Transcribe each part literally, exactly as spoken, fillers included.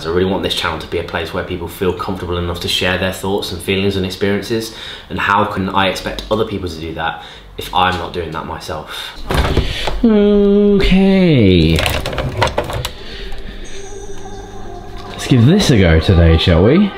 As I really want this channel to be a place where people feel comfortable enough to share their thoughts and feelings and experiences, and how can I expect other people to do that if I'm not doing that myself? Okay. Let's give this a go today, shall we?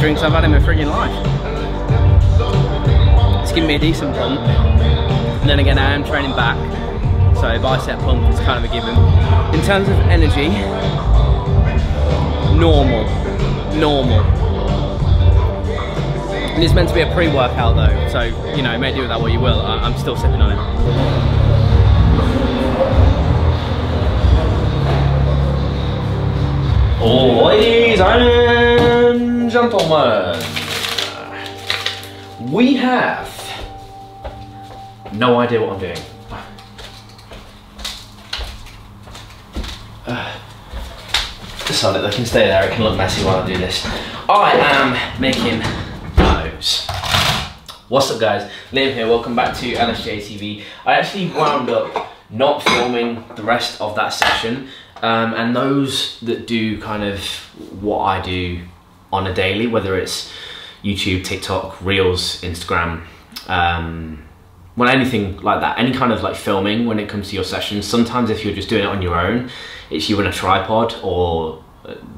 Drinks I've had in my friggin' life. It's giving me a decent pump, and then again I am training back, so bicep pump is kind of a given. In terms of energy, normal, normal. And it's meant to be a pre-workout though, so you know, make do with that what you will. I I'm still sipping on it. Oh, ladies and gentlemen, we have no idea what I'm doing. Uh, it's on it, they can stay there, it can look messy while I do this. I am making those. What's up guys, Liam here, welcome back to L S J T V. I actually wound up not filming the rest of that session. Um, and those that do kind of what I do on a daily, whether it's YouTube, TikTok, Reels, Instagram, um, well, anything like that, any kind of like filming when it comes to your sessions. Sometimes if you're just doing it on your own, it's you and a tripod or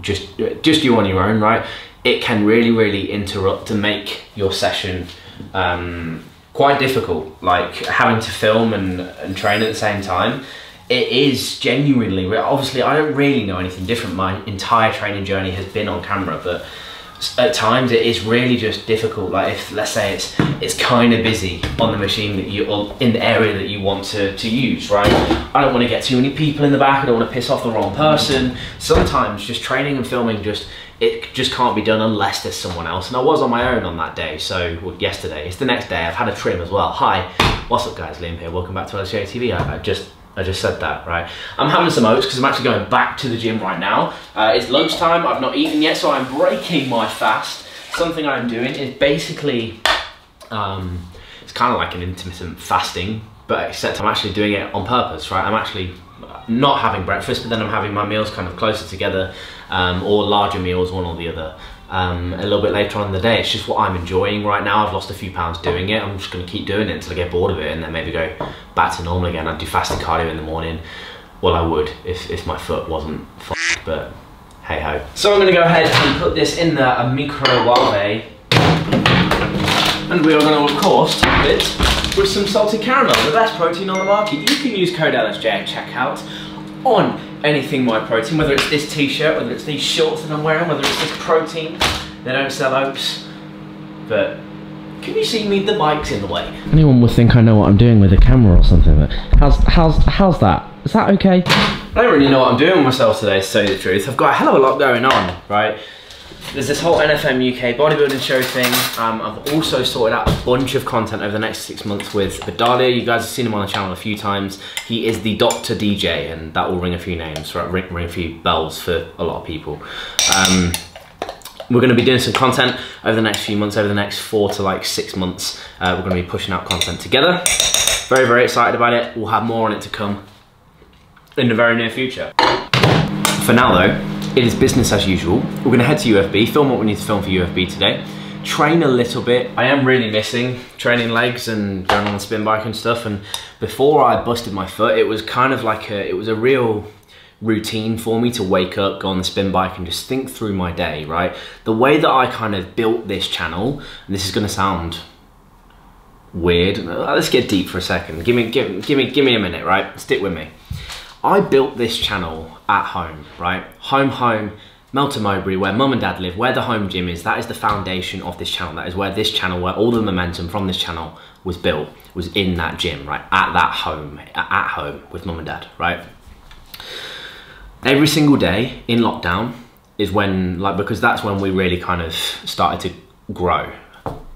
just, just you on your own, right? It can really, really interrupt and make your session um, quite difficult, like having to film and, and train at the same time. It is genuinely, obviously I don't really know anything different. My entire training journey has been on camera, but at times it is really just difficult. Like if, let's say it's it's kind of busy on the machine that you, or in the area that you want to, to use, right? I don't want to get too many people in the back, I don't want to piss off the wrong person. Sometimes just training and filming just, it just can't be done unless there's someone else. And I was on my own on that day, so well, yesterday, it's the next day, I've had a trim as well. Hi, what's up guys, Liam here, welcome back to L S J T V. I, I just, I just said that, right? I'm having some oats because I'm actually going back to the gym right now. Uh, it's lunchtime, I've not eaten yet, so I'm breaking my fast. Something I'm doing is basically, um, it's kind of like an intermittent fasting, but except I'm actually doing it on purpose, right? I'm actually not having breakfast, but then I'm having my meals kind of closer together, um, or larger meals, one or the other. Um, a little bit later on in the day. It's just what I'm enjoying right now. I've lost a few pounds doing it. I'm just going to keep doing it until I get bored of it and then maybe go back to normal again. I'd do fasted cardio in the morning. Well, I would if, if my foot wasn't f***ed, but hey ho. So I'm going to go ahead and put this in the microwave, and we are going to, of course, top it with some salted caramel, the best protein on the market. You can use code L S J at checkout on anything MyProtein, whether it's this t-shirt, whether it's these shorts that I'm wearing, whether it's this protein. They don't sell oats, but can you see me? The mic's in the way. Anyone would think I know what I'm doing with a camera or something, but how's, how's, how's that? Is that okay? I don't really know what I'm doing with myself today, to tell you the truth. I've got a hell of a lot going on, right? There's this whole N F M U K bodybuilding show thing. Um, I've also sorted out a bunch of content over the next six months with Badalia. You guys have seen him on the channel a few times. He is the Doctor D J, and that will ring a few names, right? Ring, ring a few bells for a lot of people. Um, we're going to be doing some content over the next few months, over the next four to like six months. Uh, we're going to be pushing out content together. Very, very excited about it. We'll have more on it to come in the very near future. For now though, it is business as usual. We're gonna head to U F B, film what we need to film for U F B today, train a little bit. I am really missing training legs and going on the spin bike and stuff. And before I busted my foot, it was kind of like a, it was a real routine for me to wake up, go on the spin bike and just think through my day, right? The way that I kind of built this channel, and this is gonna sound weird, let's get deep for a second. Give me, give, give me, give me a minute, right? Stick with me. I built this channel at home, right? Home, home, Melton Mowbray, where mum and dad live, where the home gym is, that is the foundation of this channel. That is where this channel, where all the momentum from this channel was built, was in that gym, right? At that home, at home with mum and dad, right? Every single day in lockdown is when, like, because that's when we really kind of started to grow.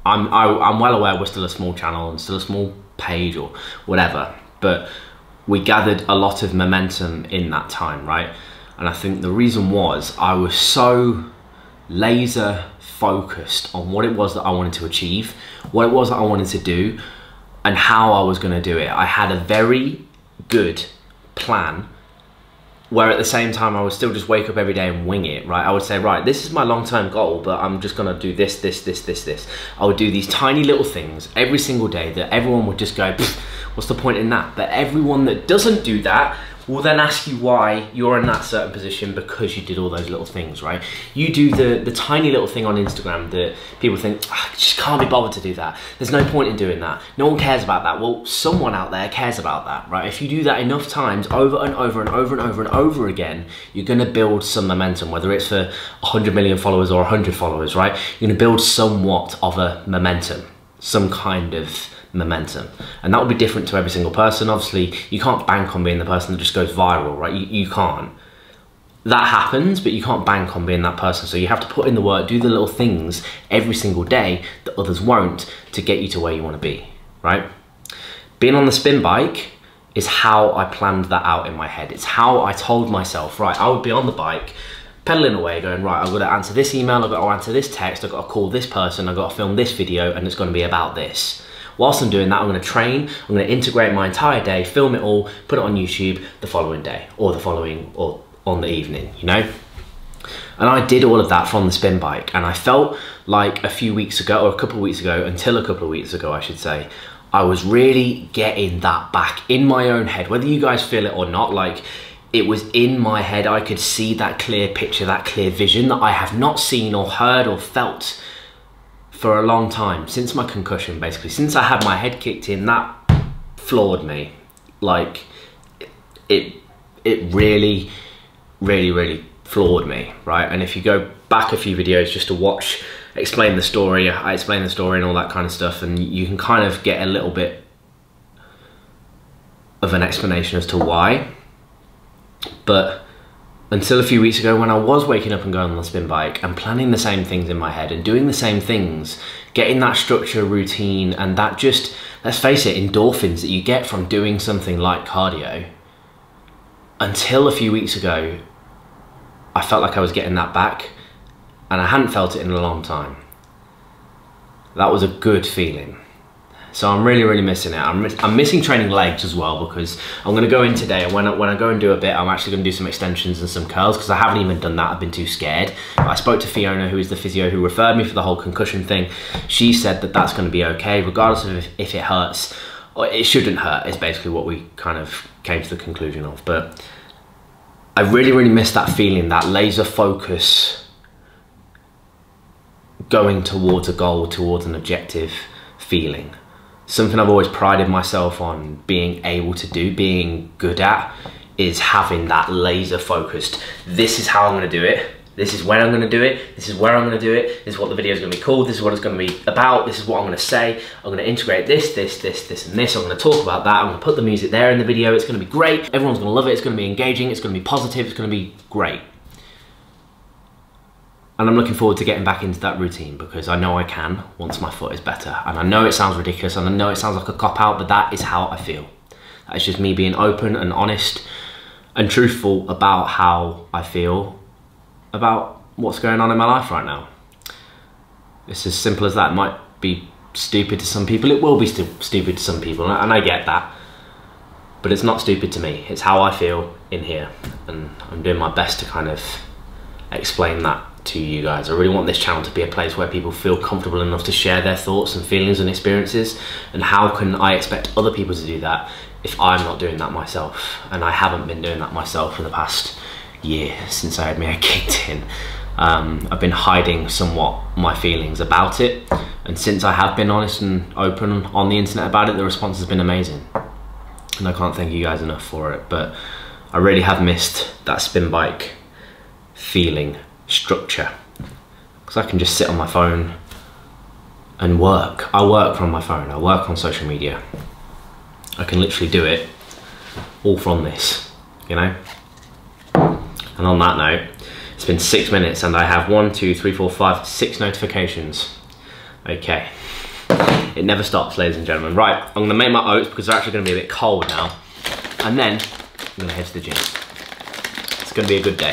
I'm, I, I'm well aware we're still a small channel and still a small page or whatever, but we gathered a lot of momentum in that time, right? And I think the reason was I was so laser focused on what it was that I wanted to achieve, what it was that I wanted to do, and how I was gonna do it. I had a very good plan, where at the same time I would still just wake up every day and wing it, right? I would say, right, this is my long-term goal, but I'm just gonna do this, this, this, this, this. I would do these tiny little things every single day that everyone would just go, what's the point in that? But everyone that doesn't do that will then ask you why you're in that certain position because you did all those little things, right? You do the, the tiny little thing on Instagram that people think, I just can't be bothered to do that. There's no point in doing that. No one cares about that. Well, someone out there cares about that, right? If you do that enough times over and over and over and over and over again, you're gonna build some momentum, whether it's for one hundred million followers or one hundred followers, right? You're gonna build somewhat of a momentum, some kind of momentum, and that will be different to every single person. Obviously you can't bank on being the person that just goes viral, right? You, you can't. That happens, but you can't bank on being that person, so you have to put in the work, do the little things every single day that others won't, to get you to where you want to be, right? Being on the spin bike is how I planned that out in my head. It's how I told myself, right, I would be on the bike pedaling away going, right, I've got to answer this email, I've got to answer this text, I've got to call this person, I've got to film this video, and it's going to be about this. Whilst I'm doing that, I'm gonna train, I'm gonna integrate my entire day, film it all, put it on YouTube the following day, or the following, or on the evening, you know? And I did all of that from the spin bike, and I felt like a few weeks ago, or a couple of weeks ago, until a couple of weeks ago, I should say, I was really getting that back in my own head, whether you guys feel it or not, like, it was in my head, I could see that clear picture, that clear vision that I have not seen or heard or felt for a long time, since my concussion, basically. Since I had my head kicked in, that floored me. Like, it it really, really, really floored me, right? And if you go back a few videos just to watch, explain the story, I explain the story and all that kind of stuff, and you can kind of get a little bit of an explanation as to why. But until a few weeks ago, when I was waking up and going on the spin bike and planning the same things in my head and doing the same things, getting that structure, routine, and that just, let's face it, endorphins that you get from doing something like cardio, until a few weeks ago, I felt like I was getting that back, and I hadn't felt it in a long time. That was a good feeling. So I'm really, really missing it. I'm, I'm missing training legs as well, because I'm gonna go in today, and when I, when I go and do a bit, I'm actually gonna do some extensions and some curls, because I haven't even done that, I've been too scared. But I spoke to Fiona, who is the physio who referred me for the whole concussion thing. She said that that's gonna be okay, regardless of if, if it hurts, or it shouldn't hurt, is basically what we kind of came to the conclusion of. But I really, really miss that feeling, that laser focus, going towards a goal, towards an objective feeling. Something I've always prided myself on being able to do, being good at, is having that laser focused, this is how I'm gonna do it, this is when I'm gonna do it, this is where I'm gonna do it, this is what the video is gonna be called, this is what it's gonna be about, this is what I'm gonna say, I'm gonna integrate this, this, this, this, and this, I'm gonna talk about that, I'm gonna put the music there in the video, it's gonna be great, everyone's gonna love it, it's gonna be engaging, it's gonna be positive, it's gonna be great. And I'm looking forward to getting back into that routine, because I know I can once my foot is better. And I know it sounds ridiculous, and I know it sounds like a cop-out, but that is how I feel. That is just me being open and honest and truthful about how I feel about what's going on in my life right now. It's as simple as that. It might be stupid to some people. It will be st- stupid to some people, and I get that. But it's not stupid to me. It's how I feel in here. And I'm doing my best to kind of explain that to you guys. I really want this channel to be a place where people feel comfortable enough to share their thoughts and feelings and experiences, and how can I expect other people to do that if I'm not doing that myself? And I haven't been doing that myself for the past year since I had my hair kicked in. Um, I've been hiding somewhat my feelings about it, and since I have been honest and open on the internet about it, the response has been amazing, and I can't thank you guys enough for it. But I really have missed that spin bike feeling structure, because I can just sit on my phone and work. I work from my phone, I work on social media. I can literally do it all from this, you know? And on that note, it's been six minutes and I have one, two, three, four, five, six notifications. Okay. It never stops, ladies and gentlemen. Right, I'm gonna make my oats because they're actually gonna be a bit cold now. And then I'm gonna head to the gym. It's gonna be a good day.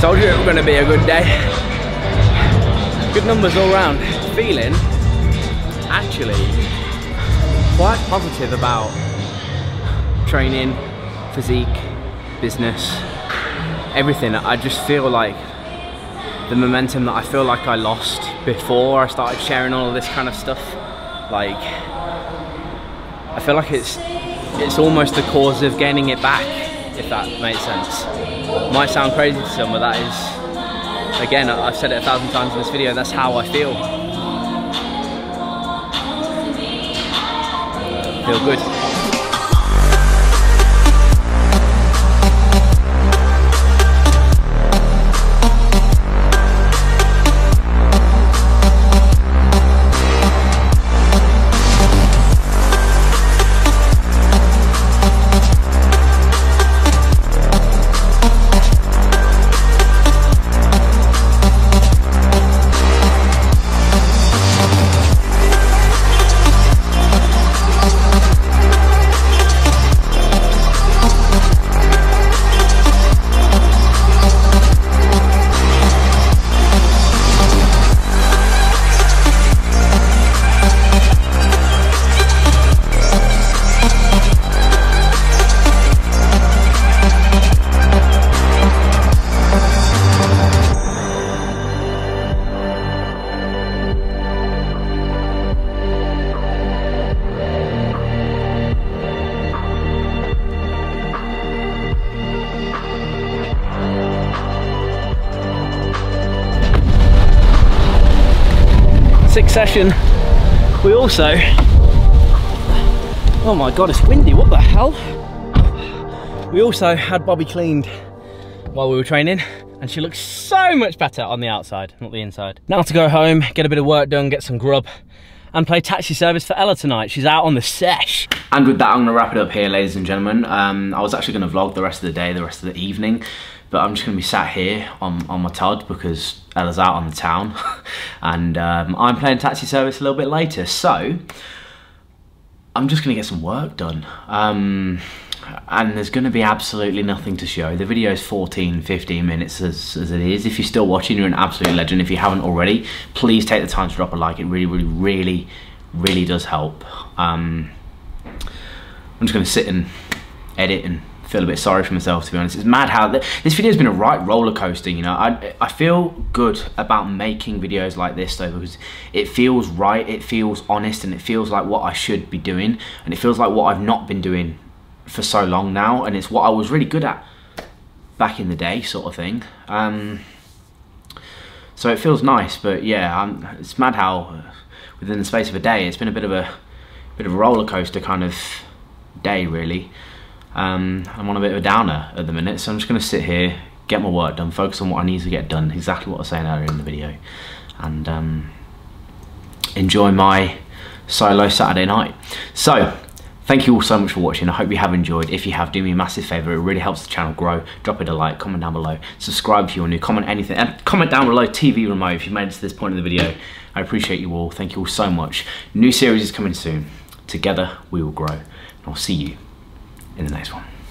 Told you it was going to be a good day. Good numbers all round. Feeling actually quite positive about training, physique, business, everything. I just feel like the momentum that I feel like I lost before I started sharing all of this kind of stuff, like I feel like it's it's almost the cause of gaining it back, if that makes sense. Might sound crazy to some, but that is, again, I've said it a thousand times in this video, that's how I feel. Feel good. Sixth session, we also, oh my god, it's windy, what the hell? We also had Bobby cleaned while we were training, and she looks so much better on the outside, not the inside. Now to go home, get a bit of work done, get some grub, and play taxi service for Ella tonight. She's out on the sesh. And with that, I'm gonna wrap it up here, ladies and gentlemen. Um, I was actually gonna vlog the rest of the day, the rest of the evening, but I'm just gonna be sat here on, on my Todd because Ella's out on the town, and um, I'm playing taxi service a little bit later. So I'm just gonna get some work done. Um, and there's gonna be absolutely nothing to show. The video is fourteen, fifteen minutes as, as it is. If you're still watching, you're an absolute legend. If you haven't already, please take the time to drop a like. It really, really, really, really does help. Um, I'm just gonna sit and edit and feel a bit sorry for myself, to be honest. It's mad how th this video has been a right roller coaster, you know. I, I feel good about making videos like this though, because it feels right, it feels honest, and it feels like what I should be doing, and it feels like what I've not been doing for so long now, and it's what I was really good at back in the day, sort of thing. Um, so it feels nice, but yeah, I'm, it's mad how within the space of a day, it's been a bit of a bit of a roller coaster kind of day, really. Um, I'm on a bit of a downer at the minute, so I'm just going to sit here, get my work done, focus on what I need to get done, exactly what I was saying earlier in the video, and um, enjoy my solo Saturday night. So, thank you all so much for watching. I hope you have enjoyed. If you have, do me a massive favour. It really helps the channel grow. Drop it a like, comment down below, subscribe if you're new, comment anything, and comment down below T V remote if you've made it to this point in the video. I appreciate you all. Thank you all so much. New series is coming soon. Together we will grow. And I'll see you in the next one.